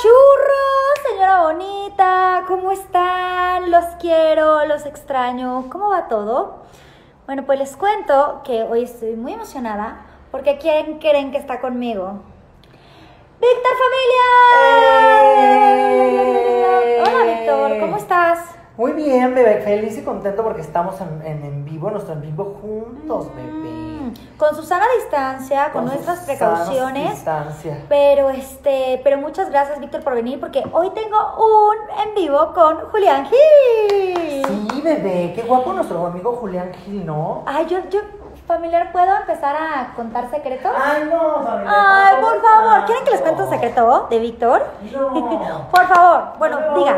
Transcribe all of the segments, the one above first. churros, señora bonita, ¿cómo están? Los quiero, los extraño, ¿cómo va todo? Bueno, pues les cuento que hoy estoy muy emocionada porque ¿quién creen que está conmigo? ¡Víctor, familia! Hola, Víctor, ¿cómo estás? Muy bien, bebé, feliz y contento porque estamos en vivo, nuestro en vivo juntos, bebé. Con Susana a distancia, con nuestras precauciones. Distancia. Pero muchas gracias, Víctor, por venir, porque hoy tengo un en vivo con Julián Gil. Sí, bebé, qué guapo nuestro amigo Julián Gil, ¿no? Ay, yo familiar, ¿puedo empezar a contar secretos? Ay, no, familiar. Ay, por favor. ¿Quieren que les cuente un secreto de Víctor? No. Por favor. Bueno, no diga.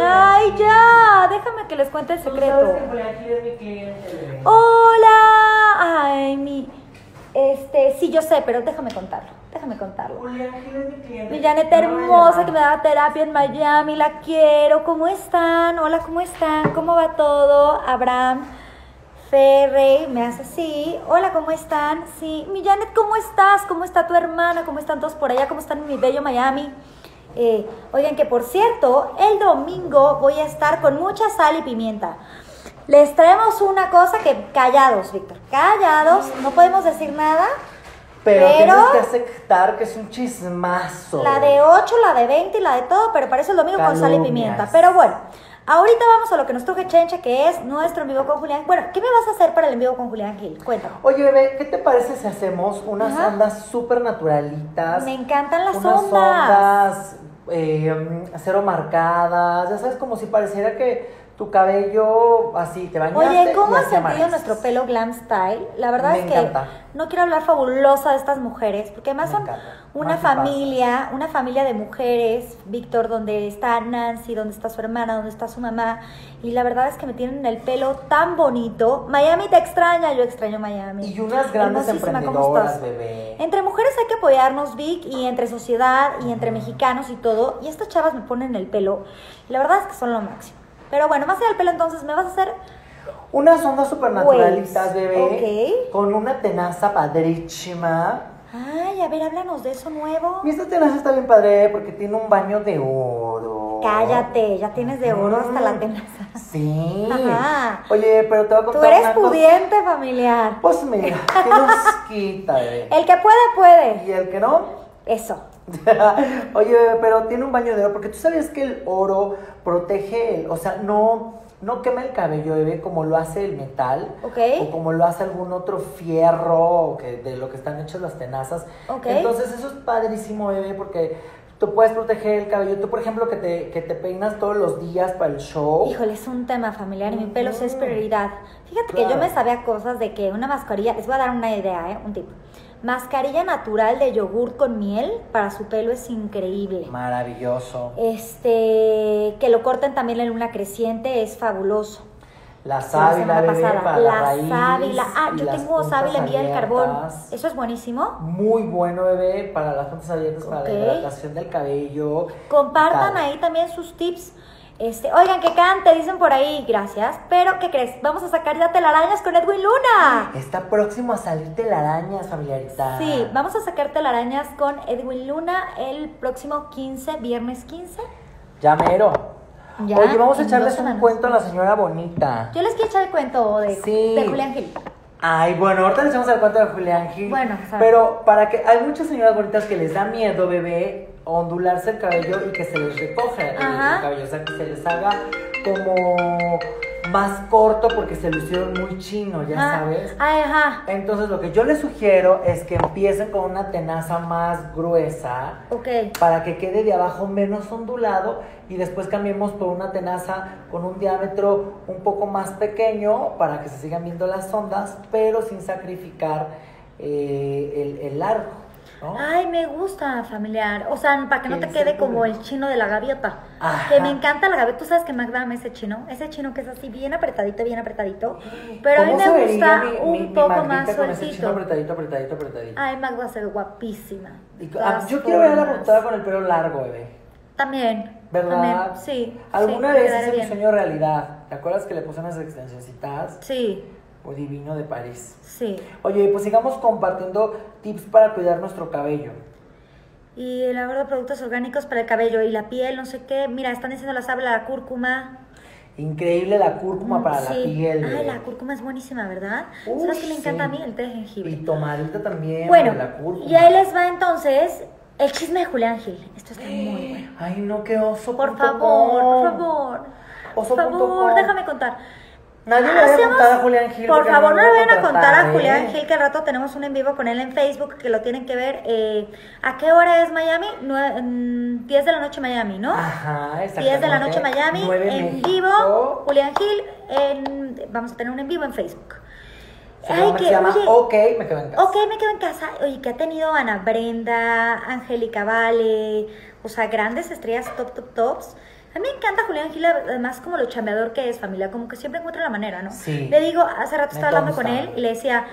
Ay, ya. Déjame que les cuente el secreto. Tú sabes que Julián Gil es mi cliente. Hola. Ay, sí, yo sé, pero déjame contarlo. Julián Gil es mi cliente. Mi Janet hermosa que me da terapia en Miami. La quiero. ¿Cómo están? Hola, ¿cómo están? ¿Cómo va todo? Abraham. Ferrey me hace así, hola, ¿cómo están? Sí, mi Janet, ¿cómo estás? ¿Cómo está tu hermana? ¿Cómo están todos por allá? ¿Cómo están en mi bello Miami? Oigan, que por cierto, el domingo voy a estar con mucha sal y pimienta. Les traemos una cosa que, callados, Víctor, callados, no podemos decir nada. Pero tienes que aceptar que es un chismazo. La de 8, la de 20 y la de todo, pero parece el domingo calumnias. Con sal y pimienta. Pero bueno. Ahorita vamos a lo que nos truje Chencha, que es nuestro en vivo con Julián. Bueno, ¿qué me vas a hacer para el en vivo con Julián Gil? Cuéntame. Oye, bebé, ¿qué te parece si hacemos unas ondas súper naturalitas? Me encantan las ondas. Cero marcadas. Ya sabes, como si pareciera que tu cabello así, te bañaste. Oye, ¿cómo has sentido nuestro pelo glam style? La verdad es que no quiero hablar fabulosa de estas mujeres, porque además son una familia de mujeres, Víctor, donde está Nancy, donde está su hermana, donde está su mamá, y la verdad es que me tienen el pelo tan bonito. Miami te extraña, yo extraño Miami. Y unas grandes emprendedoras, bebé. Entre mujeres hay que apoyarnos, Vic, y entre sociedad, y entre mexicanos y todo, y estas chavas me ponen el pelo, la verdad es que son lo máximo. Pero bueno, más allá del pelo, entonces, ¿me vas a hacer? Unas ondas supernaturalistas, bebé. Okay. Con una tenaza padrísima. Ay, a ver, háblanos de eso nuevo. Y esta tenaza está bien padre porque tiene un baño de oro. Cállate, ya tienes de oro hasta la tenaza. Sí. Ajá. Oye, pero te voy a contar. Tú eres pudiente, familiar. Pues mira, ¿qué nos quita, bebé? El que puede, puede. Y el que no, eso. Oye, pero tiene un baño de oro, porque tú sabes que el oro protege, o sea, no quema el cabello, bebé, como lo hace el metal, okay. O como lo hace algún otro fierro, que de lo que están hechas las tenazas, okay. Entonces eso es padrísimo, bebé, porque tú puedes proteger el cabello. Tú, por ejemplo, que te peinas todos los días para el show. Híjole, es un tema familiar y mi pelo es prioridad. Fíjate que yo me sabía cosas de que una mascarilla, les voy a dar una idea, un tip. Mascarilla natural de yogur con miel para su pelo es increíble. Maravilloso. Que lo corten también en luna creciente es fabuloso. La sábila, bebé, para la raíz. La sábila. Ah, yo tengo sábila en vía del carbón. Eso es buenísimo. Muy bueno, bebé, para las puntas abiertas, para la hidratación del cabello. Compartan ahí también sus tips. Oigan, que cante, dicen por ahí, gracias. Pero, ¿qué crees? Vamos a sacar ya telarañas con Edwin Luna. Está próximo a salir telarañas, familiarita. Sí, vamos a sacar telarañas con Edwin Luna el próximo viernes 15. Ya mero. Ya. Oye, vamos a echarles un cuento a la señora bonita. Yo les quiero echar el cuento de Julián Gil. Ay, bueno, ahorita les echamos el cuento de Julián Gil. Bueno, ¿sabes? Pero para que hay muchas señoras bonitas que les da miedo, bebé, ondularse el cabello y que se les recoja el cabello, o sea, que se les haga como más corto porque se lo hicieron muy chino, ya sabes. Ajá. Entonces, lo que yo les sugiero es que empiecen con una tenaza más gruesa, para que quede de abajo menos ondulado, y después cambiemos por una tenaza con un diámetro un poco más pequeño para que se sigan viendo las ondas, pero sin sacrificar el largo. ¿No? Ay, me gusta, familiar. O sea, para que no te quede como el chino de la gaviota. Ajá. Que me encanta la gaviota. Tú sabes que Magda ama ese chino que es así bien apretadito. Pero a mí me gusta un poco más sueltito. Con ese chino apretadito. Ay, Magda se ve guapísima. Yo quiero ver a la portada con el pelo largo, bebé. También. ¿Verdad? También. Sí. Alguna vez hice mi sueño realidad. ¿Te acuerdas que le puse unas extensioncitas? Sí. O divino de París. Sí. Oye, pues sigamos compartiendo tips para cuidar nuestro cabello. Y la verdad, productos orgánicos para el cabello y la piel, no sé qué. Mira, están diciendo la sábila, la cúrcuma. Increíble la cúrcuma para la piel. Ay, la cúrcuma es buenísima, ¿verdad? ¿Sabes que me encanta a mí? El té de jengibre. Y tomadita también. Bueno, la cúrcuma. Y ahí les va entonces el chisme de Julián Gil. Esto está muy bueno. Ay, no, qué oso. Por favor, por favor. Oso. Por favor, déjame contar. Nadie le vaya a contar a Julián Gil. Por favor, no le vayan a contar a Julián Gil, que al rato tenemos un en vivo con él en Facebook, que lo tienen que ver. ¿A qué hora es Miami? 10 de la noche Miami, ¿no? Ajá, exacto. 10 de la noche Miami, en vivo, Julián Gil. Vamos a tener un en vivo en Facebook. Se llama OK, me quedo en casa. OK, me quedo en casa. Oye, que ha tenido Ana Brenda, Angélica Vale, o sea, grandes estrellas, tops. A mí me encanta Julián Gil, además como lo chambeador que es, familia, como que siempre encuentra la manera, ¿no? Sí. Le digo, hace rato estaba hablando con él y le decía,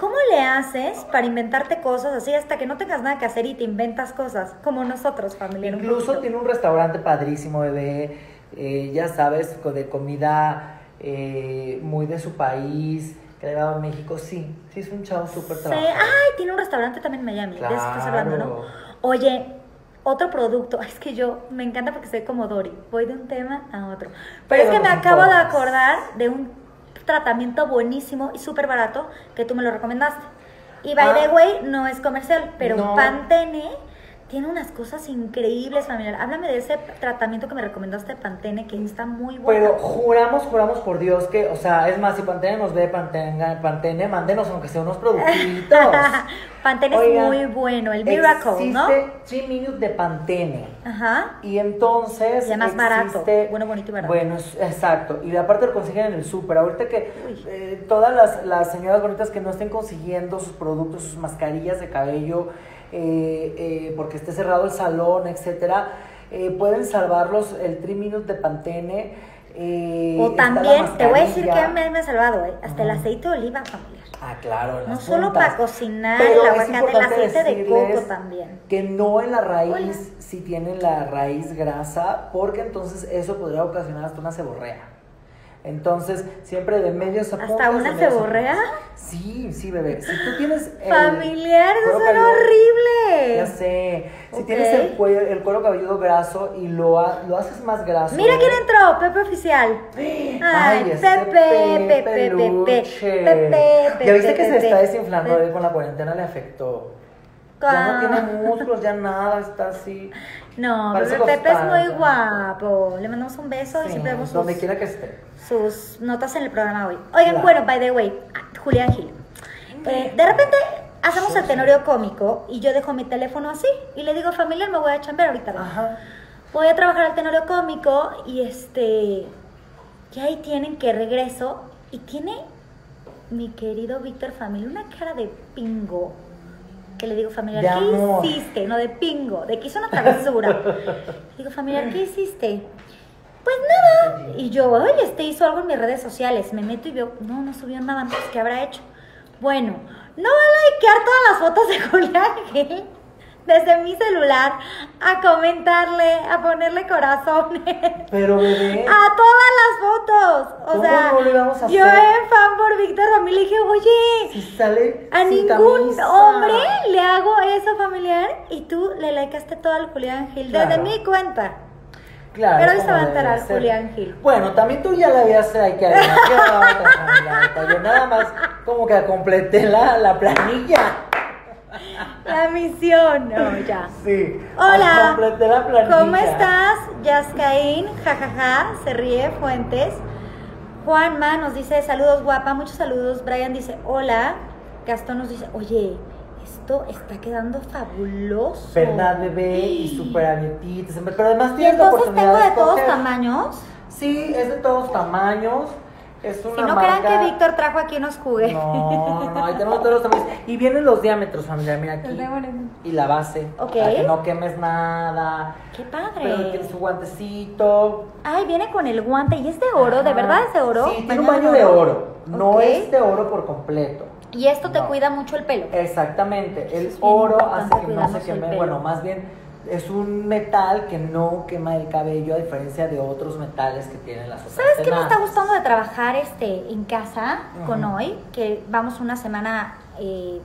¿cómo le haces para inventarte cosas así hasta que no tengas nada que hacer y te inventas cosas? Como nosotros, familia. Incluso tiene un restaurante padrísimo, bebé, ya sabes, de comida muy de su país, que le daba a México, sí, es un chavo súper trabajador. Ay, tiene un restaurante también en Miami, claro. De eso estás hablando, ¿no? Oye, otro producto, es que yo me encanta porque soy como Dory, voy de un tema a otro. Pero es que me acabo de acordar de un tratamiento buenísimo y súper barato que tú me lo recomendaste. Y by the way, no es comercial, pero Pantene tiene unas cosas increíbles, familia. Háblame de ese tratamiento que me recomendaste, Pantene, que está muy bueno. Pero juramos por Dios que, o sea, es más, si Pantene nos ve, Pantene, mándenos aunque sea unos productitos. Pantene. Oigan, es muy bueno, el Miracle, ¿no? Existe 3 Minutes de Pantene. Ajá. Y entonces y además barato, bueno, bonito y barato. Bueno, exacto. Y aparte lo consiguen en el súper. Ahorita que todas las señoras bonitas que no estén consiguiendo sus productos, sus mascarillas de cabello, porque esté cerrado el salón, etcétera, pueden salvarlos el 3 Minutes de Pantene. O también, te voy a decir que me ha salvado, hasta el aceite de oliva, familiar. Ah, claro, no solo para cocinar, el aceite de coco también. Que no en la raíz, si tienen la raíz grasa, porque entonces eso podría ocasionar hasta una seborrea. Entonces, siempre de medios a puntos. ¿Hasta una seborrea? Sí, bebé. Si tú tienes... Familiar, eso suena horrible. Ya sé. Si tienes el cuero cabelludo graso y lo haces más graso. Mira quién entró, Pepe Oficial. Ay, Pepe. Ya viste que se está desinflando, bebé, con la cuarentena le afectó. Ya no tiene músculos, ya nada, está así. No, pero Pepe es muy guapo. Le mandamos un beso y siempre vemos donde quiera que esté. Sus notas en el programa hoy. Oigan, bueno, by the way, Julián Gil. De repente hacemos el tenorio cómico y yo dejo mi teléfono así y le digo, familia, me voy a chambear ahorita. Ajá. Voy a trabajar al tenorio cómico y que ahí tienen que regreso y tiene mi querido Víctor, familia, una cara de pingo. Que le digo, familiar, ¿qué hiciste? No, de pingo, de que hizo una travesura. Le digo, familiar, ¿qué hiciste? Pues nada. Y yo, oye, hizo algo en mis redes sociales. Me meto y veo, no subió nada más. ¿Qué habrá hecho? Bueno, no van a likear todas las fotos de Julián Gil desde mi celular, a comentarle, a ponerle corazones. Pero, bebé, a todas las fotos. O sea, no lo vamos a yo hacer? En fan por Víctor también le dije, oye, si sale a ningún hombre le hago eso, familiar, y tú le likeaste todo al Julián Gil, desde mi cuenta. Claro. Pero hoy se va a enterar Julián Gil. Bueno, también tú ya la habías likeado. Yo nada más como que completé la planilla. La misión, ya. Sí. Hola. ¿Cómo estás? Yascaín, jajaja, se ríe Fuentes. Juanma nos dice, saludos guapa, muchos saludos. Brian dice, hola. Gastón nos dice, oye, esto está quedando fabuloso. Verdad, bebé, y súper abiertitas. Pero además tienes la oportunidad de escoger. ¿Entonces tengo de todos tamaños? Sí, es de todos tamaños. Es una marca... crean que Víctor trajo aquí unos juguetes. No, ahí tenemos todos los tamaños. Y vienen los diámetros, familia, mira aquí. Y la base. Ok. Para que no quemes nada. ¡Qué padre! Pero tiene su guantecito. Ay, viene con el guante. ¿Y es de oro? ¿De verdad es de oro? Sí, tiene un baño de oro. No es de oro por completo. Y esto te cuida mucho el pelo. Exactamente. El oro hace que no se queme. Bueno, más bien... es un metal que no quema el cabello, a diferencia de otros metales que tienen las otras. ¿Sabes qué me está gustando de trabajar en casa con hoy? Que vamos una semana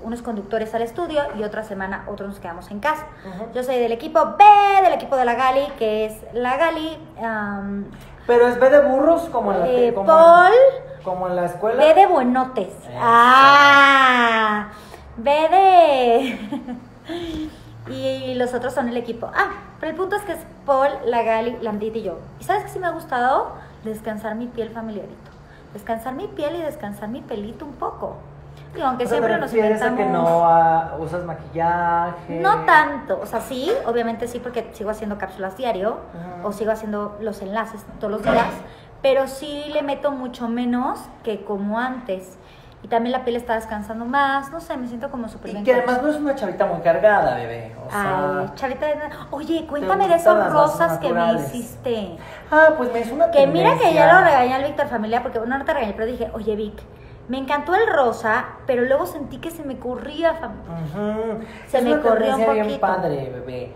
unos conductores al estudio y otra semana otros nos quedamos en casa. Uh-huh. Yo soy del equipo B, del equipo de la Gali, que es la Gali. ¿Pero es B de burros como en la como Paul. Como en la escuela. B de buenotes. Ah, B de... Y los otros son el equipo. Ah, pero el punto es que es Paul, la Gali, Landita y yo. ¿Y sabes qué sí me ha gustado? Descansar mi piel familiarito. Descansar mi piel y descansar mi pelito un poco. Digo, aunque o sea, siempre nos inventamos... que no usas maquillaje? No tanto. O sea, sí, obviamente sí, porque sigo haciendo cápsulas diario. Uh-huh. O sigo haciendo los enlaces todos los días. Pero sí le meto mucho menos que como antes. Y también la piel está descansando más, no sé, me siento como súper bien. Y que además no es una chavita muy cargada, bebé. O sea, ay, chavita de... Oye, cuéntame de esas rosas que me hiciste. Ah, pues me hizo una que tendencia. Mira que ya lo regañé al Víctor familia, porque bueno, no te regañé, pero dije, oye, Vic, me encantó el rosa, pero luego sentí que se me corría, familia. Uh-huh. Se me corrió un poquito. Bien padre,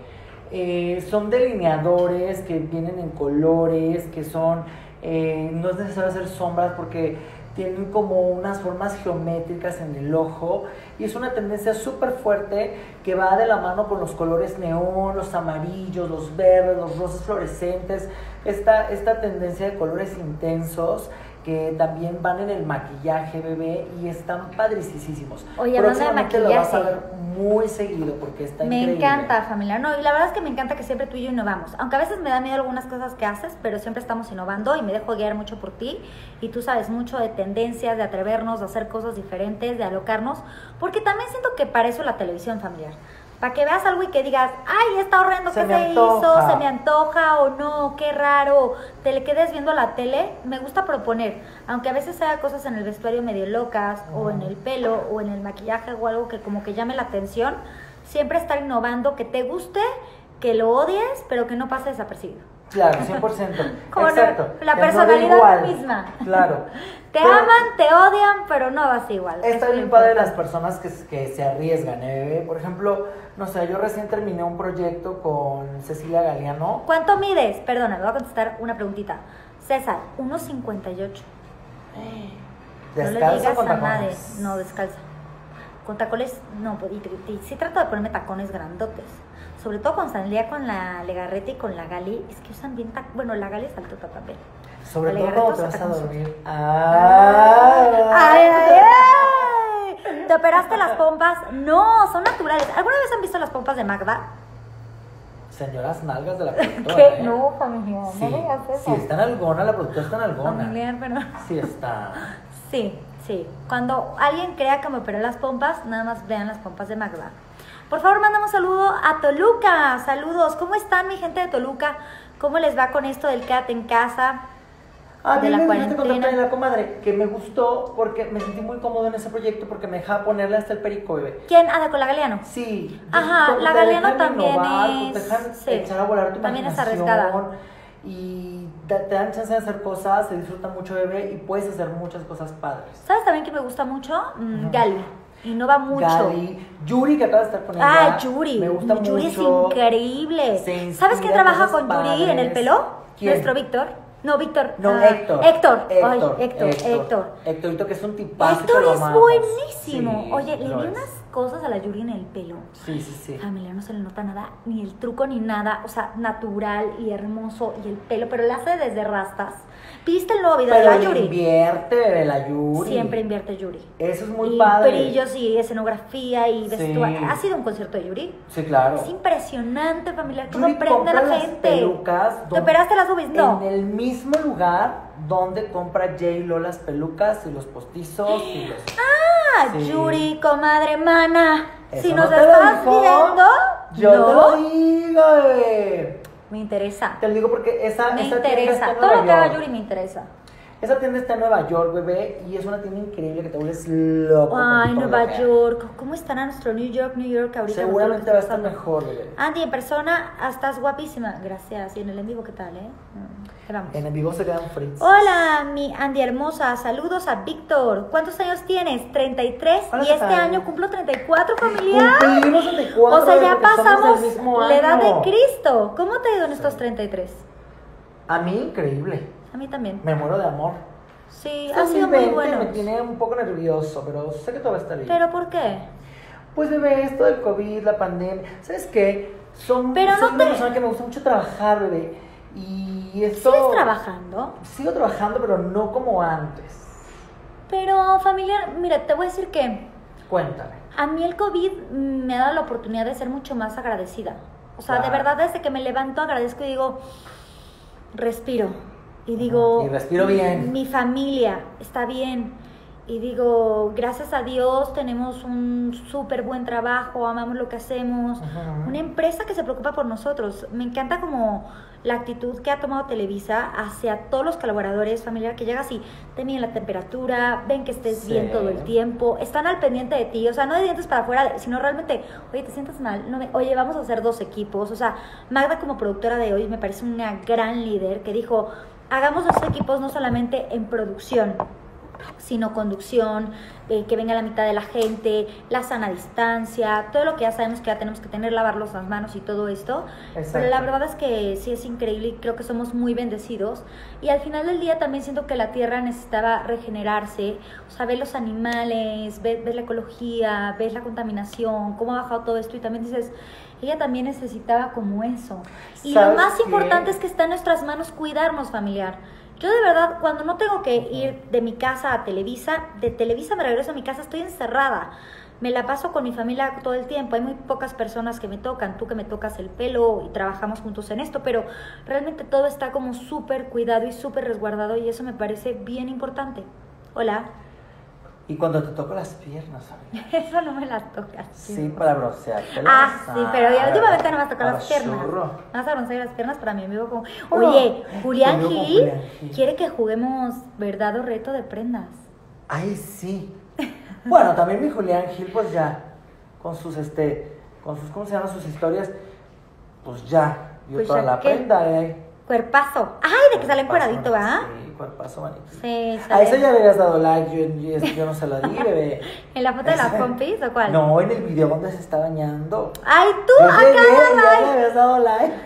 bebé. Son delineadores que vienen en colores, que son... no es necesario hacer sombras porque... tienen como unas formas geométricas en el ojo y es una tendencia súper fuerte que va de la mano con los colores neón, los amarillos, los verdes, los rosas fluorescentes, esta tendencia de colores intensos que también van en el maquillaje, bebé, y están padricísimos. Oye, hablando de maquillaje, lo vas a ver muy seguido porque está increíble. Me encanta, familia. No, y la verdad es que me encanta que siempre tú y yo innovamos. Aunque a veces me da miedo algunas cosas que haces, pero siempre estamos innovando y me dejo guiar mucho por ti. Y tú sabes mucho de tendencias, de atrevernos, de hacer cosas diferentes, de alocarnos. Porque también siento que para eso la televisión, familiar. Para que veas algo y que digas, ay, está horrendo, ¿qué se hizo? Se me antoja o no, qué raro. Te le quedes viendo la tele, me gusta proponer. Aunque a veces haga cosas en el vestuario medio locas, o en el pelo, o en el maquillaje, o algo que como que llame la atención, siempre estar innovando, que te guste, que lo odies, pero que no pase desapercibido. Claro, 100%. Exacto. La personalidad misma. Claro. Te aman, te odian, pero no vas igual. Está bien padre las personas que se arriesgan, ¿eh? Por ejemplo, no sé, yo recién terminé un proyecto con Cecilia Galeano. ¿Cuánto mides? Perdona, me voy a contestar una preguntita. César, 1.58. ¿Descalza? No le digas a nadie. No, descalza. Con tacones, no, y sí trato de ponerme tacones grandotes. Sobre todo con Sandía, con la Legarreta y con la Gali, es que usan bien tacones. Bueno, la Gali es altota también. Sobre todo cuando te vas a dormir. ¡Ay! ¿Te operaste las pompas? No, son naturales. ¿Alguna vez han visto las pompas de Magda? Señoras nalgas de la productora. ¿Qué? No, familia, sí, no digas eso. Sí, está en algona, la productora está en algona. Familiar, pero... Sí está. Sí, sí. Cuando alguien crea que me operé las pompas, nada más vean las pompas de Magda. Por favor, mandamos saludo a Toluca. Saludos. ¿Cómo están, mi gente de Toluca? ¿Cómo les va con esto del quédate en casa? A mí me contaste la comadre, que me gustó porque me sentí muy cómodo en ese proyecto porque me dejaba ponerle hasta el perico, bebé. ¿Quién? Ah, con la Galeano. Sí. Ajá, la Galeano también es... Te dejan echar a volar tu imaginación. También es arriesgada. Y te dan chance de hacer cosas, se disfruta mucho, bebé, y puedes hacer muchas cosas padres. ¿Sabes también que me gusta mucho? Gali. Y no va mucho. Gali. Yuri, que acaba de estar poniendo. Ah, Yuri. Me gusta mucho. Yuri es increíble. ¿Sabes quién trabaja con Yuri en el pelo? ¿Quién? Nuestro Víctor. No, Víctor. No, Héctor. Héctor, que es un tipazo. Héctor es buenísimo. Sí, oye, le vi unas cosas a la Yuri en el pelo. Sí, sí, sí. Familia, no se le nota nada, ni el truco ni nada. O sea, natural y hermoso y el pelo, pero la hace desde rastas. ¿Viste el nuevo video de la Yuri? Invierte la Yuri. Siempre invierte Yuri. Eso es muy padre. Brillos y escenografía y vestuario. Sí. ¿Has ido a un concierto de Yuri? Sí, claro. Es impresionante, familia. ¿Cómo aprende la gente? Pelucas, ¿te operaste las ubis? No. En el mismo lugar donde compra J-Lo las pelucas y los postizos y los... ¡Ah! Sí. Yuri, comadre, mana. Si nos estás viendo... Yo te lo digo, bebé. Me interesa. Te lo digo porque esa tienda está en Nueva York. Todo lo que haga Yuri me interesa. Esa tienda está en Nueva York, bebé, y es una tienda increíble que te vuelves loco. Ay, Nueva York. ¿Cómo estará nuestro New York ahorita? Seguramente va a estar mejor, bebé. Andy, en persona, estás guapísima. Gracias. Y en el en vivo, ¿qué tal, eh? Vamos. En el vivo se quedan fritos. Hola, mi Andy hermosa. Saludos a Víctor. ¿Cuántos años tienes? 33. Y este año cumplo 34, familia. Cumplimos 34. O sea, ya pasamos la edad de Cristo. ¿Cómo te ha ido en estos 33? A mí, increíble. A mí también. Me muero de amor. Sí, ha sido muy bueno. Me tiene un poco nervioso, pero sé que todo va a estar bien. ¿Pero por qué? Pues bebé, esto del COVID, la pandemia, ¿sabes qué? Soy una persona que me gusta mucho trabajar, bebé. Y esto... ¿Sigues trabajando? Sigo trabajando, pero no como antes. Pero familiar, mira, te voy a decir que... Cuéntame. A mí el COVID me ha dado la oportunidad de ser mucho más agradecida. O sea, claro, de verdad, desde que me levanto agradezco y digo, respiro. Y digo, y respiro bien. Mi familia está bien. Y digo, gracias a Dios tenemos un súper buen trabajo, amamos lo que hacemos. Ajá. Una empresa que se preocupa por nosotros. Me encanta como la actitud que ha tomado Televisa hacia todos los colaboradores, familia, que llegas y te miden la temperatura, ven que estés bien todo el tiempo, están al pendiente de ti, o sea, no de dientes para afuera, sino realmente, oye, ¿te sientes mal? No, oye, vamos a hacer 2 equipos. O sea, Magda como productora de hoy me parece una gran líder que dijo, hagamos 2 equipos no solamente en producción, sino conducción, que venga la mitad de la gente, la sana distancia, todo lo que ya sabemos que ya tenemos que tener, lavarnos las manos y todo esto. Exacto. Pero la verdad es que sí es increíble y creo que somos muy bendecidos. Y al final del día también siento que la tierra necesitaba regenerarse. O sea, ves los animales, ves la ecología, ves la contaminación, cómo ha bajado todo esto, y también dices, ella también necesitaba como eso. Y lo más importante es que está en nuestras manos cuidarnos, familiar. Yo de verdad, cuando no tengo que ir de mi casa a Televisa, de Televisa me regreso a mi casa, estoy encerrada. Me la paso con mi familia todo el tiempo. Hay muy pocas personas que me tocan. Tú que me tocas el pelo y trabajamos juntos en esto, pero realmente todo está como súper cuidado y súper resguardado, y eso me parece bien importante. Hola. Y cuando te toco las piernas, ¿sabes? Eso no me las tocas. Sí, para broncearte. Ah, sí, pero últimamente no me has tocado las piernas. Me vas a broncear las piernas para mi amigo como... Oye, Julián Gil quiere que juguemos verdad o reto de prendas. Ay, sí. Bueno, también mi Julián Gil, pues ya, con sus, ¿cómo se llaman? Sus historias, pues ya, dio toda la prenda, Cuerpazo. Ay, de que sale encueradito, ¿va? Cuerpazo bonito. Sí, a eso ya le habías dado like, yo no se lo di, bebé. ¿En la foto de las compis o cuál? No, en el video donde se está bañando. Ay, tú, yo acá like. Ya le habías dado like.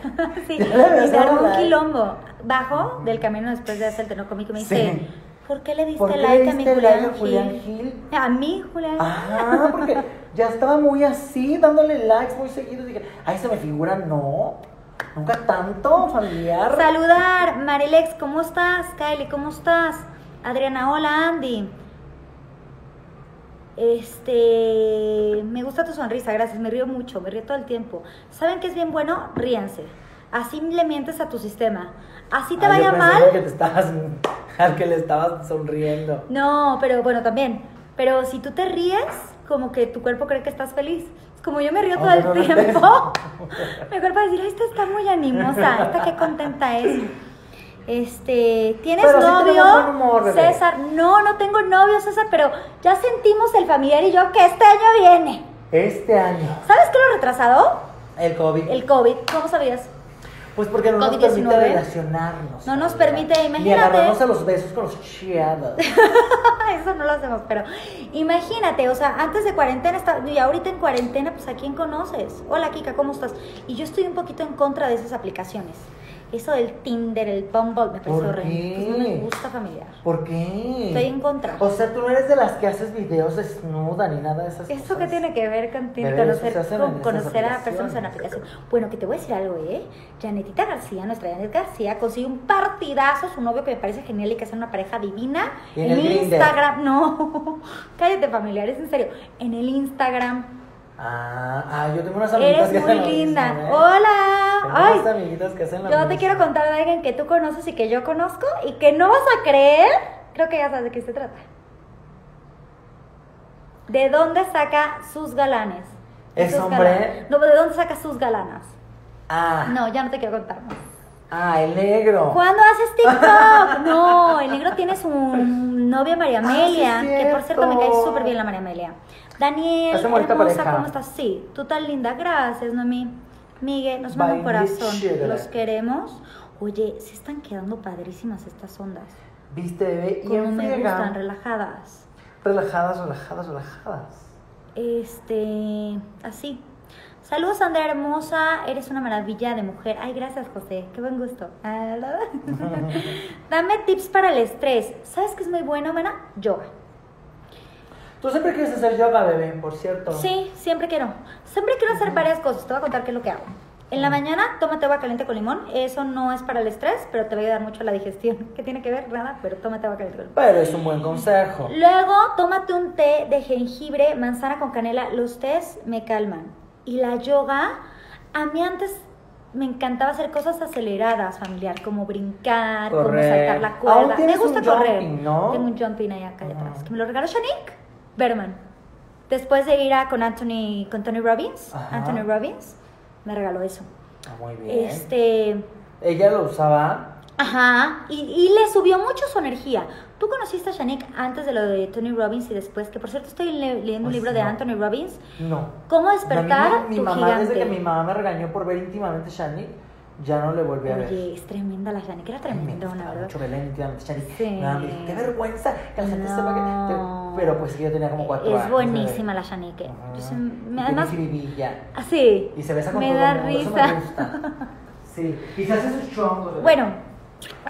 Sí, me dieron un quilombo. Bajo del camino después de hacer el tenor conmigo y me dice, sí, ¿por qué le diste like a mi Julián Gil? A mí, Julián. Ah, porque ya estaba muy así, dándole likes muy seguidos. Dije, ay, se me figura, no. Nunca tanto, familiar. Saludar, Marilex, ¿cómo estás? Kylie, ¿cómo estás? Adriana, hola, Andy. Me gusta tu sonrisa, gracias, me río mucho, me río todo el tiempo. ¿Saben qué es bien bueno? Ríanse. Así le mientes a tu sistema. Así te vaya mal. Al que le estabas sonriendo. No, pero bueno, también. Pero si tú te ríes, como que tu cuerpo cree que estás feliz. Como yo me río todo el tiempo, mi cuerpo va a decir, esta está muy animosa, esta qué contenta es. ¿Tienes novio, humor, César? No, no tengo novio, César, pero ya sentimos el familiar y yo que este año viene. Este año. ¿Sabes qué lo retrasado? El COVID. El COVID, ¿cómo sabías? Pues porque no nos permite relacionarnos. No nos permite, imagínate. Ni agarrarnos a los besos con los chiados. Eso no lo hacemos, pero imagínate, o sea, antes de cuarentena, y ahorita en cuarentena, pues ¿a quién conoces? Hola, Kika, ¿cómo estás? Y yo estoy un poquito en contra de esas aplicaciones. Eso del Tinder, el Bumble, me parece horrible. Pues no me gusta, familiar. ¿Por qué? Estoy en contra. O sea, tú no eres de las que haces videos desnuda ni nada de esas cosas. ¿Eso qué tiene que ver con conocer a personas en aplicación? Bueno, que te voy a decir algo, Janetita García, nuestra Janet García, consiguió un partidazo, su novio que me parece genial y que es una pareja divina. En el Instagram. Grindr. No, cállate, familiar, es en serio. En el Instagram. Yo tengo unas amiguitas que hacen. Eres muy linda. Hola. Tengo unas amiguitas que hacen la misma. Yo te quiero contar de alguien que tú conoces y que yo conozco y que no vas a creer. Creo que ya sabes de qué se trata. ¿De dónde saca sus galanes? ¿Es hombre? No, ¿de dónde saca sus galanas? No, ya no te quiero contar más. El negro. ¿Cuándo haces TikTok? No, el negro tiene su novia María Amelia, sí, que por cierto me cae súper bien la María Amelia. Daniel, hermosa, ¿cómo estás? Sí, tú tan linda, gracias, Noemí. Miguel, nos manda un corazón, los queremos. Oye, se están quedando padrísimas estas ondas. ¿Viste, bebé? Como me gustan, relajadas. Relajadas. Así. Saludos, Andrea hermosa, eres una maravilla de mujer. Ay, gracias, José, qué buen gusto. Dame tips para el estrés. ¿Sabes qué es muy bueno, Mena? Yoga. ¿Tú siempre quieres hacer yoga, bebé, por cierto? Sí, siempre quiero. Siempre quiero hacer varias cosas. Te voy a contar qué es lo que hago. En la mañana, tómate agua caliente con limón. Eso no es para el estrés, pero te va a ayudar mucho a la digestión. ¿Qué tiene que ver? Nada, pero tómate agua caliente con limón. Pero es un buen consejo. Luego, tómate un té de jengibre, manzana con canela. Los tés me calman. Y la yoga, a mí antes me encantaba hacer cosas aceleradas, familiar, como brincar, correr, como saltar la cuerda. Me gusta un correr. Jumping, ¿no? Tengo un jumping ahí acá detrás, que me lo regaló Shaniqua Berman. Después de ir a con Tony Robbins, ajá. Anthony Robbins me regaló eso. Ah, muy bien. Ella lo usaba. Ajá. Y le subió mucho su energía. Tú conociste a Shaniqua antes de lo de Tony Robbins y después, que por cierto estoy leyendo un libro de Anthony Robbins. No. ¿Cómo despertar mi mamá, gigante? Desde que mi mamá me regañó por ver íntimamente Shaniqua, ya no le volví a ver. Oye, es tremenda la Shaniqua, era tremenda, una verdad. Mucho verla íntimamente Shaniqua. Sí. No, qué vergüenza que la gente sepa que... Pero pues que yo tenía como 4 años. Es buenísima la Shaniqua. Además... Tiene jiribilla. Ah, sí. Y se besa con todo el mundo. Me da risa. Eso me gusta. Sí. Y se hace sus chongos. Bueno...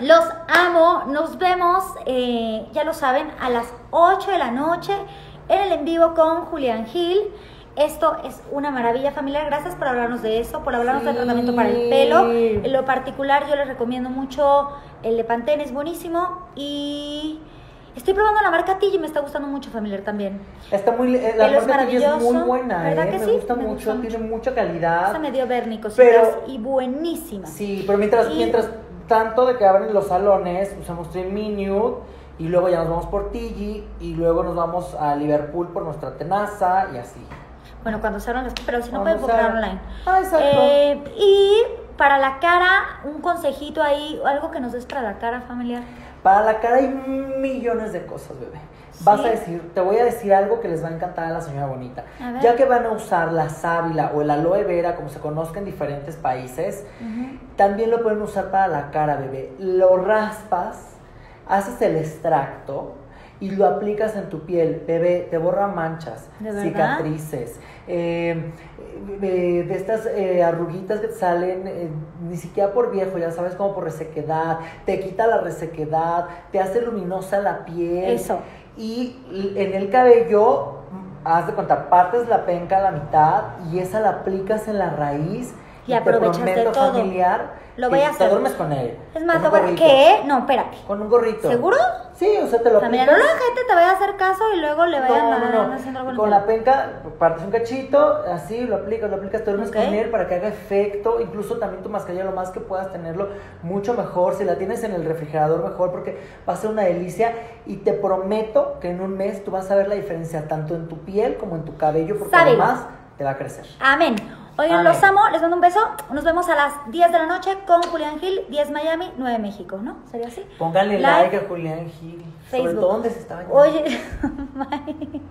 Los amo, nos vemos, ya lo saben, a las 8 de la noche en el en vivo con Julián Gil. Esto es una maravilla, familiar. Gracias por hablarnos de eso, por hablarnos del tratamiento para el pelo. En lo particular yo les recomiendo mucho el de Pantene, es buenísimo. Y estoy probando la marca Tigi, me está gustando mucho, familiar, también. Está muy... la marca Tigi es muy buena, ¿verdad que me sí? Gusta me mucho, gusta tiene mucho. Mucha calidad. Esta me dio vernicos y buenísima. Sí, pero mientras tanto de que abren los salones, usamos 3 Minute y luego ya nos vamos por Tigi y luego nos vamos a Liverpool por nuestra tenaza y así. Bueno, cuando se abran las... Pero si no pueden comprar online. Ah, exacto. Y para la cara, un consejito ahí, algo que nos des para la cara, familiar. Para la cara hay millones de cosas, bebé. ¿Sí? Te voy a decir algo que les va a encantar a la señora bonita. Ya que van a usar la sábila o el aloe vera, como se conozca en diferentes países, también lo pueden usar para la cara, bebé. Lo raspas, haces el extracto y lo aplicas en tu piel, bebé. Te borra manchas, cicatrices, de estas arruguitas que te salen, ni siquiera por viejo, ya sabes, como por resequedad. Te quita la resequedad, te hace luminosa la piel. Eso. Y en el cabello, haz de cuenta, partes la penca a la mitad y esa la aplicas en la raíz. Y aprovechas te prometo, de todo. Familiar, lo voy a hacer. Te duermes con él. Es más, ¿qué? No, espérate. Con un gorrito. ¿Seguro? Sí, o sea, te lo aplicas. No, la gente te vaya a hacer caso y luego le vayan a haciendo algo. Con la penca partes un cachito, así lo aplicas, te duermes con él para que haga efecto. Incluso también tu mascarilla, lo más que puedas tenerlo, mucho mejor. Si la tienes en el refrigerador, mejor, porque va a ser una delicia. Y te prometo que en un mes tú vas a ver la diferencia tanto en tu piel como en tu cabello, porque además te va a crecer. Amén. Oigan, los amo, les mando un beso. Nos vemos a las 10 de la noche con Julián Gil, 10 Miami, 9 México, ¿no? ¿Sería así? Pónganle like a Julián Gil. Facebook. ¿Sobre todo dónde se está bañando? Oye, bye.